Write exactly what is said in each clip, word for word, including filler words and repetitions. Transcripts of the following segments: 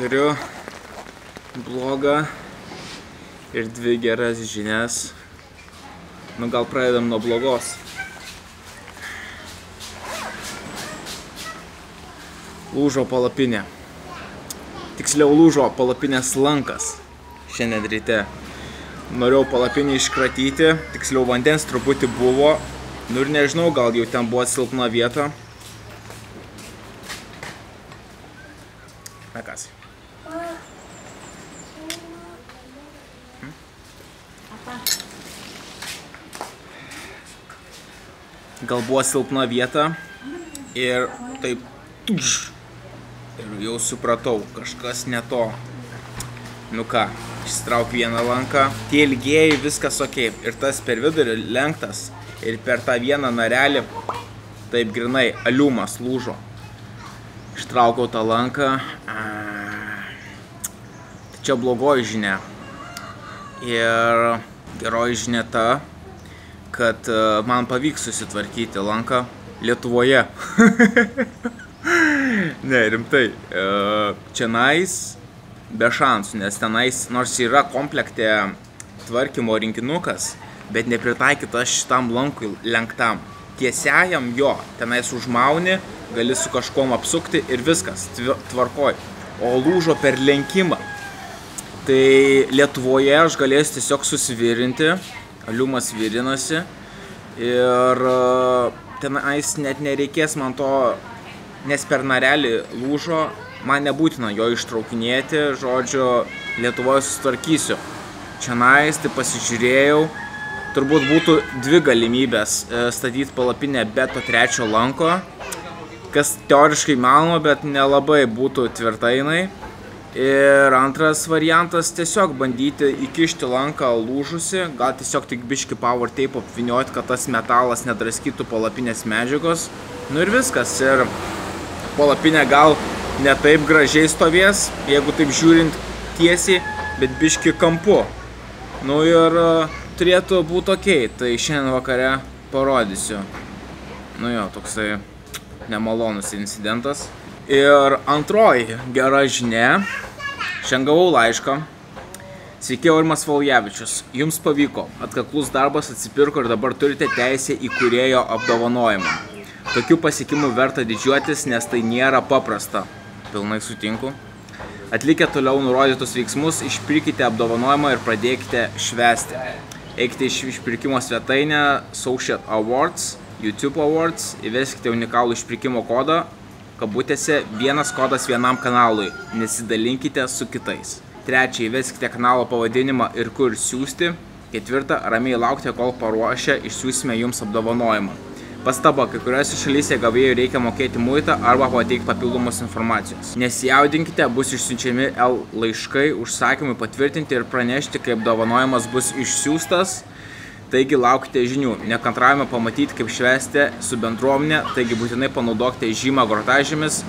Turiu blogą ir dvi geras žinias. Nu, gal pradedam nuo blogos. Lūžo palapinė. Tiksliau, lūžo palapinės lankas šiandien ryte. Norėjau palapinį iškratyti, tiksliau vandens truputį buvo. Nu ir nežinau, gal jau ten buvo silpna vieta. Na kas? Gal buvo silpna vieta ir taip ir jau supratau, kažkas ne to. Nu ką, išsitrauk vieną lanką, tie ilgėjai viskas ok, ir tas per vidurį lenktas ir per tą vieną narelį taip grinai aliumas lūžo. Ištraukau tą lanką. Čia blogoji žinia. Ir geroji žinia ta, kad man pavyks susitvarkyti lanką Lietuvoje. Ne, rimtai. Čenais be šansų, nes tenais nors yra komplekte tvarkymo rinkinukas, bet nepritaikytas šitam lankui lenktam. Tiesiajam jo, tenais užmauni, gali su kažkom apsukti ir viskas, tvarkoj. O lūžo per lenkimą. Tai Lietuvoje aš galėsiu tiesiog susivirinti, aliumas virinasi ir tenais net nereikės man to, nes per narelį lūžo, man nebūtina jo ištraukinėti, žodžiu, Lietuvoje susitvarkysiu. Čenais, tai pasižiūrėjau, turbūt būtų dvi galimybės statyti palapinę be to trečio lanko, kas teoriškai įmanoma, bet nelabai būtų tvirtainai. Ir antras variantas tiesiog bandyti įkišti lanką lūžusi, gal tiesiog tik biški power tape apvinioti, kad tas metalas nedraskytų palapinės medžiagos. Nu ir viskas. Ir palapinė gal ne taip gražiai stovės, jeigu taip žiūrint tiesiai, bet biški kampu. Nu ir turėtų būti ok, tai šiandien vakare parodysiu. Nu jo, toksai nemalonus incidentas. Ir antroji gera žinia, šiandien gavau laišką. Sveiki, Aurimas Valujavičius, jums pavyko, atkaklus darbas atsipirko ir dabar turite teisę į kūrėjo apdovanojimą. Tokių pasiekimų verta didžiuotis, nes tai nėra paprasta. Pilnai sutinku. Atlikę toliau nurodytus veiksmus, išpirkite apdovanojimą ir pradėkite švęsti. Eikite iš išpirkimo svetainę Social Awards, YouTube Awards, įveskite unikalų išpirkimo kodą, kabutėse, vienas kodas vienam kanalui, nesidalinkite su kitais. Trečia, įveskite kanalo pavadinimą ir kur siūsti. Ketvirta, ramiai laukite, kol paruošę išsiųsime jums apdovanojimą. Pastaba, kai kuriuose šalyse gavėjų reikia mokėti muitą arba pateikti papildomos informacijos. Nesijaudinkite, bus išsiunčiami el laiškai užsakymui patvirtinti ir pranešti, kaip apdovanojimas bus išsiųstas. Taigi laukite žinių, nekantravime pamatyti, kaip švęsti su bendruomenė, taigi būtinai panaudokite žymą grotažymis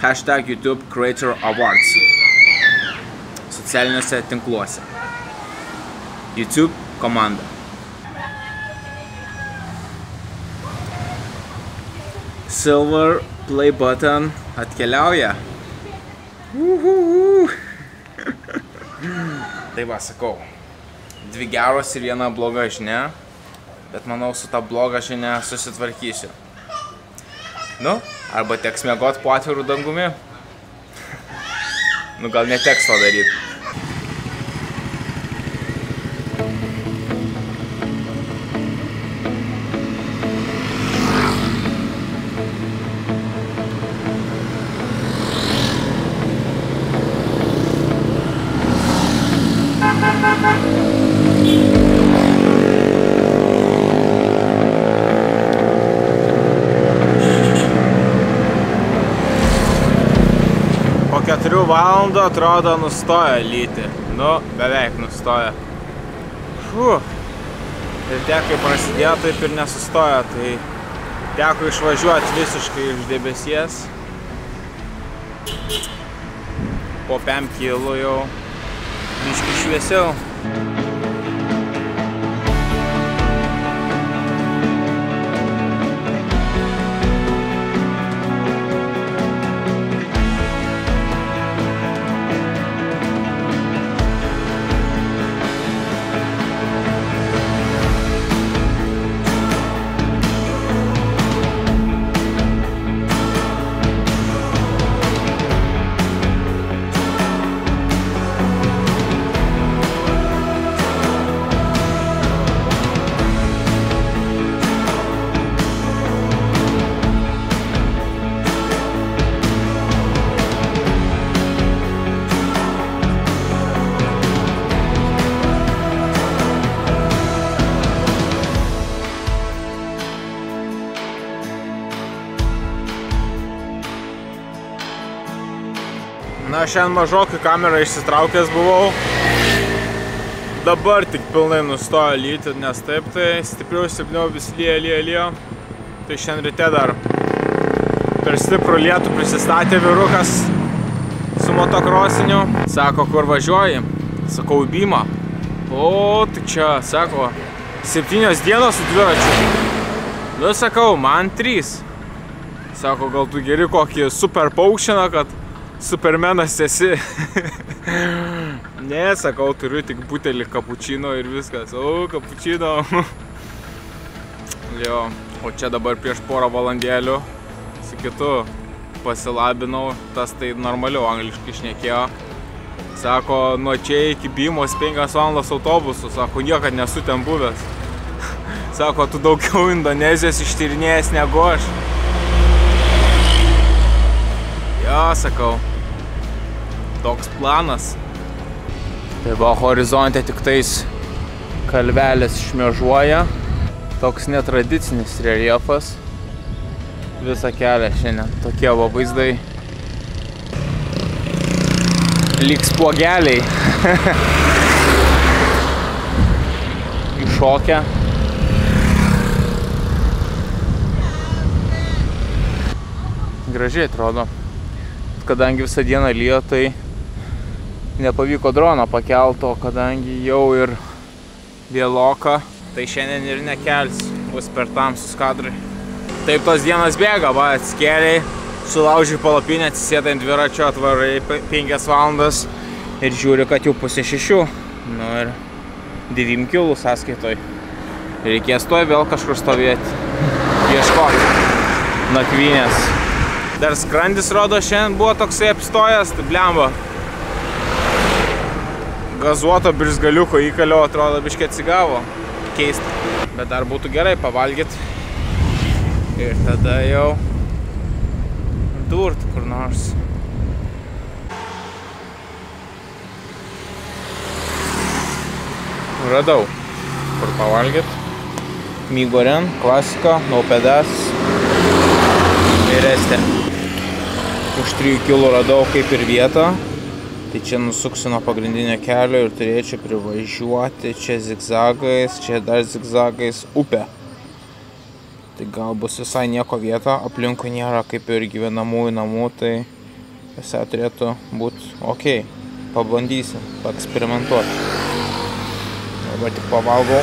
hashtag YouTube Creator Awards socialiniuose tinkluose. YouTube komanda. Silver play button atkeliauja. Tai va, sakau. Dvi geros ir viena bloga žinia, bet manau su ta bloga žinia susitvarkysiu. Nu, arba teks miegot po atvirų dangumi. Nu, gal neteks to daryti. keturių valandų atrodo nustojo lyti. Nu, beveik nustojo. Fuh. Ir tiek, kai prasidėjo, taip ir nesustojo. Tai teko išvažiuoti visiškai iš debesies. Po pem kilų jau biškį šviesiau. Na, šiandien mažokai kamerą išsitraukęs buvau. Dabar tik pilnai nustojo lyti, nes taip tai stipriau stipriau vis lyja, lyja, lyja. Tai šiandien ryte dar per stiprų lietų prisistatė vyrukas su motokrosiniu. Sako, kur važiuoji? Sakau, į Bimą. O, tik čia, sako, septynios dienos su dviračiu. Nu, sakau, man trys. Sako, gal tu geri kokį super paukščiną, kad supermenas esi. Ne, sakau, turiu tik butelį kapučino ir viskas. O, kapučino. Jo, o čia dabar prieš porą valandėlių su kitu pasilabinau. Tas tai normaliau angliškai šnekėjo. Sako, nuo čia iki Bimos penkias valandas autobusų. Sako, niekad nesu ten buvęs. Sako, tu daugiau Indonezijos ištyrinėjęs negu aš. Jo, sakau, toks planas. Tai va, horizonte tik tais kalvelės šmėžuoja. Toks netradicinis reljefas. Visą kelią šiandien. Tokie va vaizdai. Lyg spuogeliai. Iššokia. Gražiai atrodo. Kadangi visą dieną lyja, tai nepavyko droną pakelto, kadangi jau ir vėloka, tai šiandien ir nekelsiu, bus per tamsus kadrai. Taip tos dienas bėga, va, atskėliai, sulaužiai palapinę, atsisėdai ant dviračio, atvarai penkias valandas ir žiūri, kad jau pusė šešių, nu ir devym kilų sąskaitoj. Reikės toj vėl kažkur stovėti, ieškoti nakvynės. Dar skrandis, rodo, šiandien buvo toksai apstojęs, tai blemba. Gazuoto birzgaliuko įkalio, atrodo, biškiai atsigavo. Keista. Bet dar būtų gerai pavalgyti. Ir tada jau durt kur nors. Radau, kur pavalgyti. Migoren, klasika, naupedas ir estė. Už trijų kilų radau kaip ir vietą, tai čia nusuksiu nuo pagrindinio kelio ir turėčiau privažiuoti čia zigzagais, čia dar zigzagais upė. Tai gal bus visai nieko vieta, aplinkui nėra kaip ir gyvenamųjų namų, tai visai turėtų būti ok. Pabandysim, paeksperimentuoti. Dabar tik pavalgau.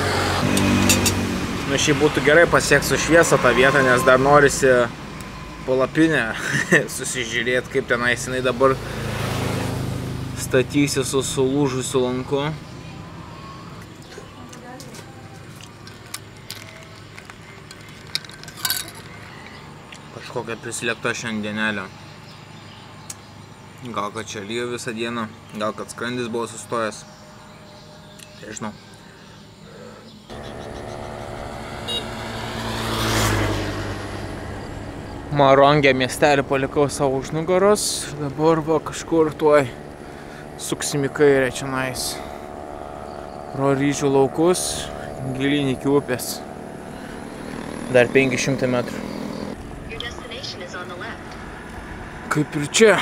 Nu, šiaip būtų gerai pasieksiu šviesą tą vietą, nes dar norisi palapinę susižiūrėti, kaip tenai jinai dabar statysi su sulūžusiu lanku. Kažkokia prislėgta šiandienelė. Gal kad čia lyja visą dieną, gal kad skrandis buvo sustojęs. Nežinau. Marongę miestelį palikau savo už nugaros. Dabar va kažkur tuoj suksim į kairę čia nais. Pro ryžių laukus, gilyn iki upės. Dar penki šimtai metrų. Kaip ir čia.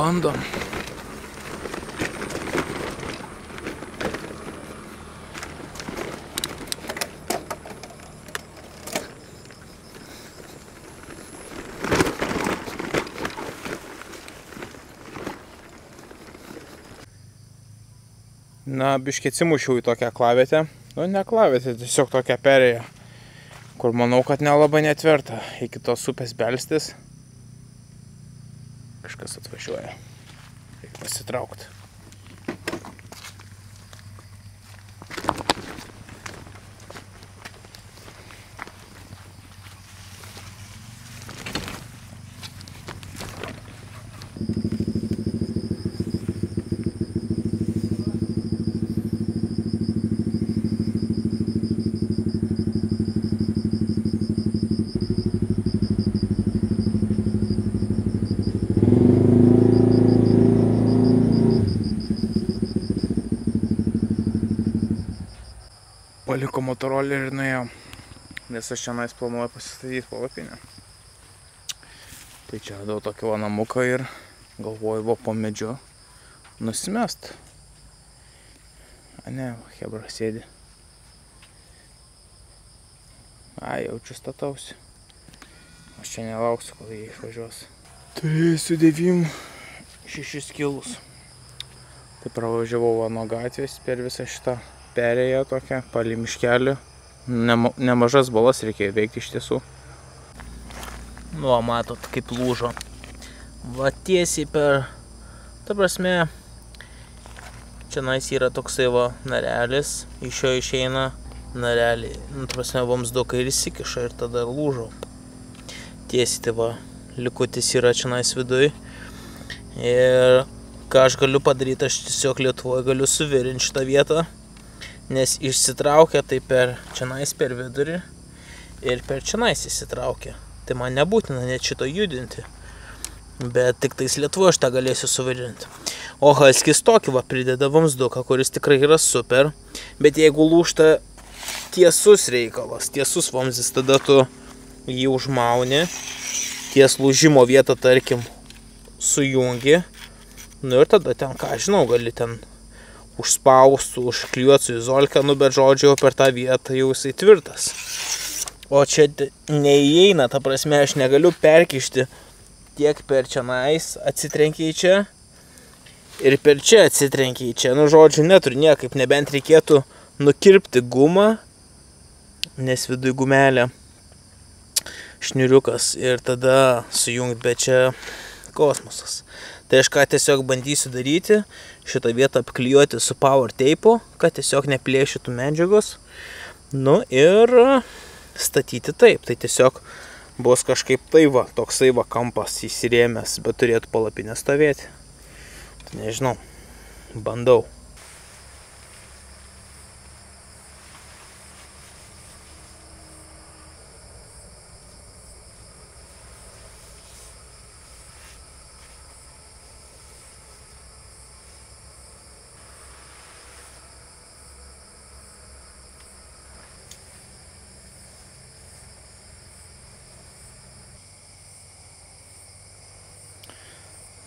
Bandom. Na, biškiai atsimušiau į tokią klavietę. Nu, ne klavietę, tiesiog tokią perėją, kur manau, kad nelabai net verta iki tos upės belstis. Kažkas atvažiuoja. Reikia pasitraukti. paliko motorolerį ir nuėjo, nes aš šiandien planuoju pasistatyti palapinę. Tai čia radau tokį namuką ir galvoju, va, po medžiu nusimest. A ne, chebra sėdi. A, jaučiu statausi. Aš čia nelauksiu, kol jie išvažiuos. trys su devyniais šešis kilus. Tai pravažiavau nuo gatvės per visą šitą perėją tokią, palį miškelį. Nema, nemažas balas reikėjo veikti iš tiesų. Nu, matot, kaip lūžo. Va tiesiai per, ta prasme, čia nais yra toksai va narelis, iš jo išeina narelį, nu, ta prasme, vamsdukai ir įsikiša ir tada lūžo. Tiesiai, tai va, likutis yra čia nais viduj. Ir ką aš galiu padaryti, aš tiesiog Lietuvoje galiu suvirinti šitą vietą, nes išsitraukia tai per čianais per vidurį ir per čianais įsitraukia. Tai man nebūtina net šito judinti, bet tik tais Lietuvoje aš tą galėsiu suvirinti. O Halskis tokį va prideda vamsduką, kuris tikrai yra super, bet jeigu lūžta tiesus reikalas, tiesus vamzdis, tada tu jį užmauni, ties lūžimo vietą tarkim sujungi, nu ir tada ten, ką žinau, gali ten užspausti, užkliuoti su izolka, nu bet žodžiu, per tą vietą jau jisai tvirtas. O čia neįeina, ta prasme, aš negaliu perkišti tiek per čianais atsitrenkiai čia ir per čia atsitrenkiai čia. Nu žodžiu, neturiu niekaip, nebent reikėtų nukirpti gumą, nes vidui gumelė šniuriukas ir tada sujungti, bet čia kosmosas. Tai aš ką tiesiog bandysiu daryti, šitą vietą apklijuoti su power tape'u, kad tiesiog neplėšytų medžiagos. Nu ir statyti taip. Tai tiesiog bus kažkaip tai va, toksai va kampas įsirėmęs, bet turėtų palapinę stovėti. Tai nežinau, bandau.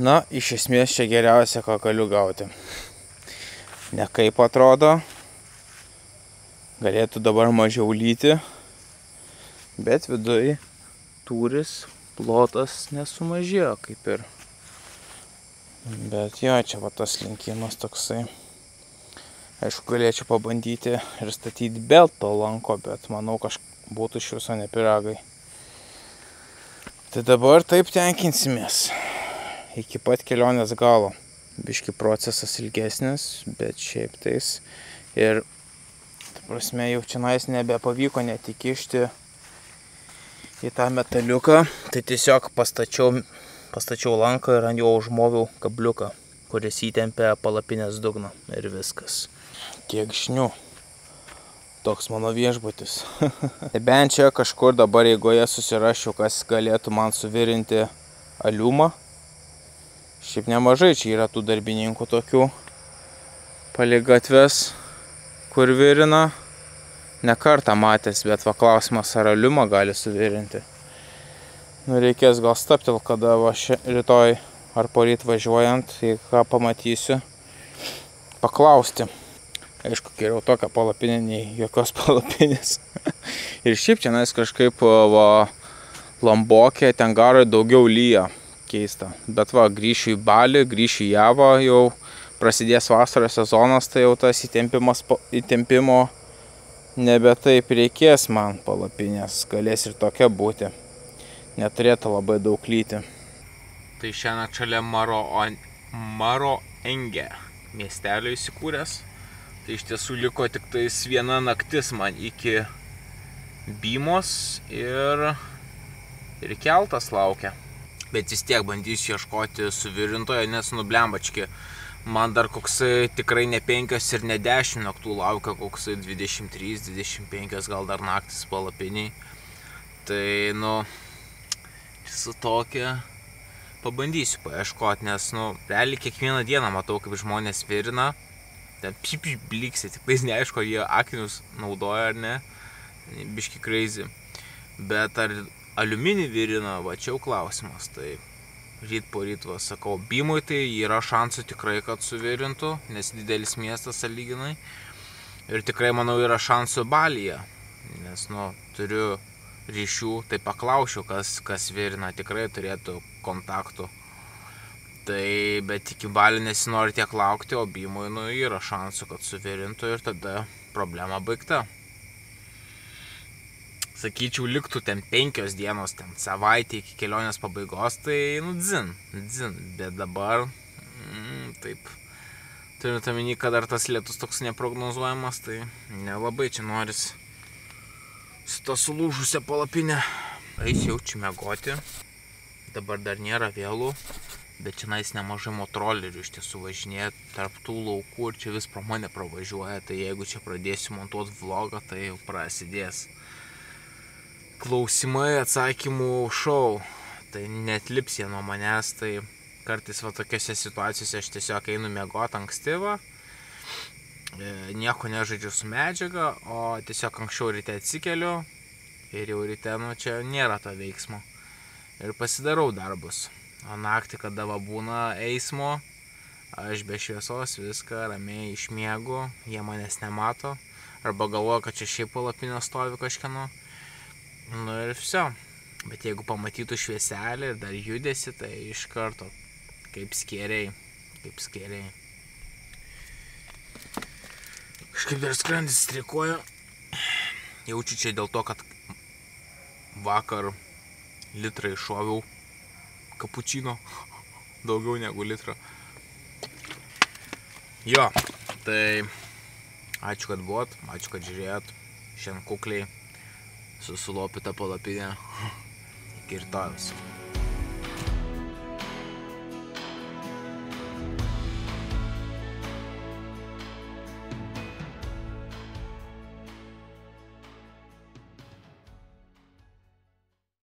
Na, iš esmės čia geriausia, ką galiu gauti. Ne kaip atrodo. Galėtų dabar mažiau lyti. Bet vidui tūris, plotas nesumažėjo kaip ir. Bet jo, čia va tas linkimas toksai. Aišku, galėčiau pabandyti ir statyti be to lanko, bet manau, kažkaip būtų iš viso ne piragai. Tai dabar taip tenkinsimės. Iki pat kelionės galo. Biški procesas ilgesnis, bet šiaip tais. Ir, ta prasme, jau čionais nebepavyko net įkišti į tą metaliuką. Tai tiesiog pastačiau, pastačiau lanką ir ant jo užmoviau kabliuką, kuris įtempė palapinės dugną. Ir viskas. Kiek žinių. Toks mano viešbutis. Bent čia kažkur dabar, jeigu jie susirašiau, kas galėtų man suvirinti aliumą. Šiaip nemažai čia yra tų darbininkų tokių palei gatves, kur virina. Ne kartą matęs, bet va klausimas, ar aliumą gali suvirinti. Nu, reikės gal staptil, kada va ši, rytoj ar poryt važiuojant, jei ką pamatysiu, paklausti. Aišku, geriau tokia palapinė nei jokios palapinės. Ir šiaip čia nais kažkaip va, Lambokė, ten garai daugiau lyja. Keista. Bet va, grįšiu į Balį, grįšiu į Javą, jau prasidės vasaros sezonas, tai jau tas įtempimas, įtempimo nebe taip reikės man palapinės, galės ir tokia būti. Neturėtų labai daug lyti. Tai šiandien šalia Maro, Maro Enge miestelio įsikūręs. Tai iš tiesų liko tik tais viena naktis man iki Bimos ir, ir keltas laukia. Bet vis tiek bandysiu ieškoti suvirintojo, nes nublemački. Man dar koksai tikrai ne penkios ir ne dešimt naktų laukia, koksai dvidešimt trys dvidešimt penkios gal dar naktis palapiniai. Tai, nu, su tokia pabandysiu paieškoti, nes, nu, realiai kiekvieną dieną matau, kaip žmonės virina. ten pipi bliksia, tik tais neaišku, ar jie akinius naudoja ar ne, biški crazy. Bet ar aliuminį virina, va čia jau klausimas, tai ryt po ryt, va, sakau, Bimui tai yra šansų tikrai, kad suvirintų, nes didelis miestas sąlyginai. Ir tikrai, manau, yra šansų Balyje, nes, nu, turiu ryšių, tai paklausiu, kas, kas virina, tikrai turėtų kontaktų. Tai, bet iki Balį nesinori tiek laukti, o Bimui, nu, yra šansų, kad suvirintų ir tada problema baigta. Sakyčiau, liktų ten penkios dienos, ten savaitė iki kelionės pabaigos, tai, nu, dzin, dzin. Bet dabar, mm, taip, turint omeny, kad dar tas lietus toks neprognozuojamas, tai nelabai čia noris su tą sulūžusią palapinę. Ais jaučiu miegoti, dabar dar nėra vėlų. Bet čia nais nemažai motorolerių iš tiesų važinėja tarp tų laukų ir čia vis pro mane pravažiuoja. Tai jeigu čia pradėsiu montuoti vlogą, tai jau prasidės klausimai, atsakymų šou. Tai netlips jie nuo manęs, tai kartais va tokiose situacijose aš tiesiog einu miegoti ankstyvą. Nieko nežaidžiu su medžiaga, o tiesiog anksčiau ryte atsikeliu ir jau ryte, nu, čia nėra to veiksmo. Ir pasidarau darbus. O naktį, kada va būna eismo, aš be šviesos viską ramiai išmiegu, jie manęs nemato. Arba galvoju, kad čia šiaip palapinė stovi kažkieno. Nu ir viso. Bet jeigu pamatytų švieselį ir dar judesi, tai iš karto kaip skėriai, kaip skėriai. Kažkaip dar skrandis streikuoja. Jaučiu čia dėl to, kad vakar litrą iššoviau kapučino, daugiau negu litrą. Jo, tai ačiū, kad buvot, ačiū, kad žiūrėjot. Šiandien kukliai susulopyta palapinė. Iki rytojaus.